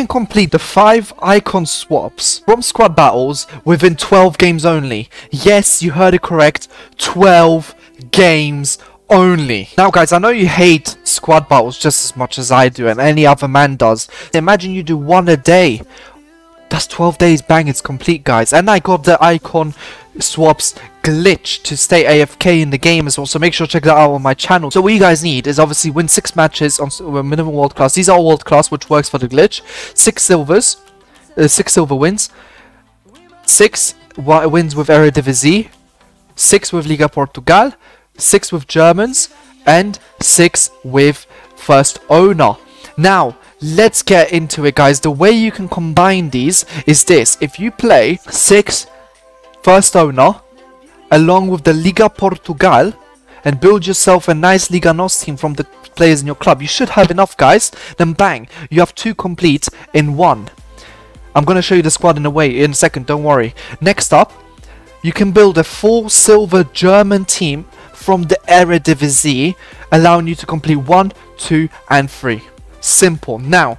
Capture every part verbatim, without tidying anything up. can complete the five icon swaps from Squad Battles within twelve games only. Yes, you heard it correct, twelve games only. Now guys, I know you hate Squad Battles just as much as I do and any other man does. Imagine you do one a day. That's twelve days, bang, it's complete, guys. And I got the icon swaps glitch to stay A F K in the game as well, so make sure to check that out on my channel. So what you guys need is obviously win six matches on minimum world class. These are all world class, which works for the glitch. Six silvers, uh, six silver wins, six wins with Eredivisie, six with Liga Portugal, six with Germans, and six with first owner. Now, let's get into it, guys. The way you can combine these is this. If you play six first owner along with the Liga Portugal and build yourself a nice Liga N O S team from the players in your club, you should have enough, guys. Then bang, you have two complete in one. I'm going to show you the squad in a way in a second, don't worry. Next up, you can build a full silver German team from the Eredivisie, allowing you to complete one, two and three. Simple. Now,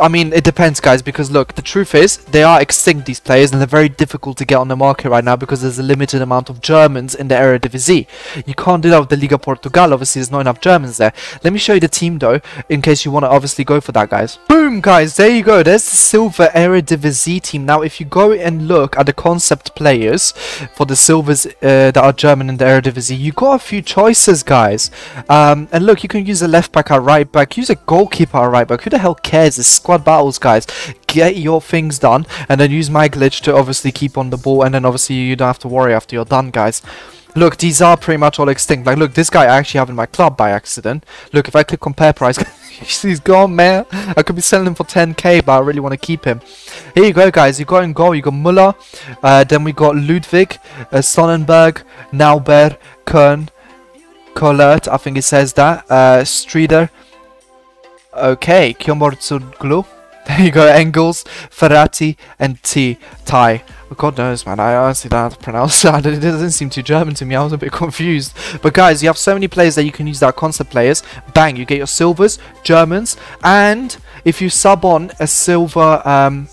I mean, it depends, guys, because look, the truth is they are extinct, these players, and they're very difficult to get on the market right now because there's a limited amount of Germans in the Eredivisie. You can't do that with the Liga Portugal, obviously there's not enough Germans there. Let me show you the team though, in case you want to obviously go for that, guys. Boom, guys, there you go, there's the silver Eredivisie team. Now if you go and look at the concept players for the silvers uh, that are German in the Eredivisie, you got a few choices, guys. Um, and look, you can use a left back or right back, use a goalkeeper or right back, who the hell cares? It's Squad Battles, guys. Get your things done and then use my glitch to obviously keep on the ball, and then obviously you don't have to worry after you're done, guys. Look, these are pretty much all extinct. Like, look, this guy I actually have in my club by accident. Look, if I click compare price, he's gone, man. I could be selling him for ten K, but I really want to keep him. Here you go, guys. You got in goal. You got Müller. Uh, then we got Ludwig, uh, Sonnenberg, Nauber, Kern, Collert, I think it says that. Uh, Streeter. Okay, Kyomorzoglu. There you go, Engels, Ferrati, and T. Thai. God knows, man, I honestly don't know how to pronounce that. It doesn't seem too German to me, I was a bit confused. But guys, you have so many players that you can use that are concept players. Bang, you get your silvers, Germans, and if you sub on a silver um,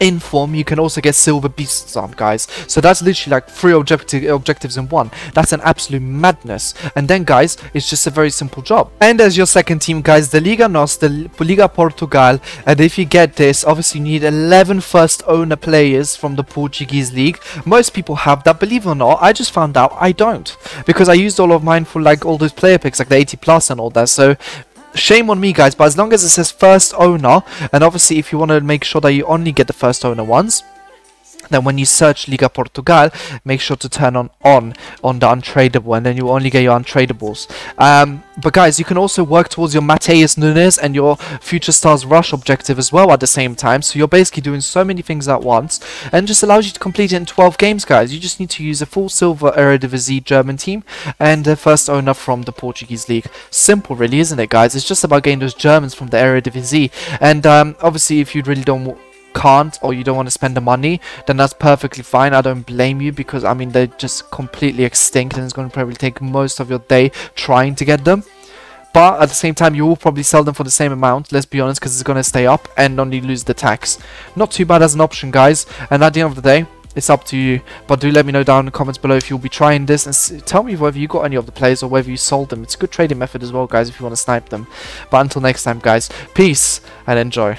inform, you can also get silver beasts on, guys. So that's literally like three objective objectives in one. That's an absolute madness. And then, guys, it's just a very simple job. And as your second team, guys, the Liga N O S, the Liga Portugal, and if you get this, obviously you need eleven first owner players from the Portuguese league. Most people have that, believe it or not. I just found out I don't, because I used all of mine for like all those player picks, like the eighty plus and all that. So shame on me, guys, but as long as it says first owner, and obviously if you want to make sure that you only get the first owner ones, then when you search Liga Portugal, make sure to turn on on on the untradeable, and then you only get your untradables. Um, but guys, you can also work towards your Mateus Nunes and your Future Stars Rush objective as well at the same time. So you're basically doing so many things at once, and just allows you to complete it in twelve games, guys. You just need to use a full silver Eredivisie German team and the first owner from the Portuguese league. Simple, really, isn't it, guys? It's just about getting those Germans from the Eredivisie. And um, obviously, if you really don't want can't or you don't want to spend the money, then that's perfectly fine. I don't blame you, because I mean, they're just completely extinct and it's going to probably take most of your day trying to get them. But at the same time, you will probably sell them for the same amount, let's be honest, because it's going to stay up and only lose the tax. Not too bad as an option, guys, and at the end of the day, it's up to you. But do let me know down in the comments below if you'll be trying this, and s tell me whether you got any of the players or whether you sold them. It's a good trading method as well, guys, if you want to snipe them. But until next time, guys, peace and enjoy.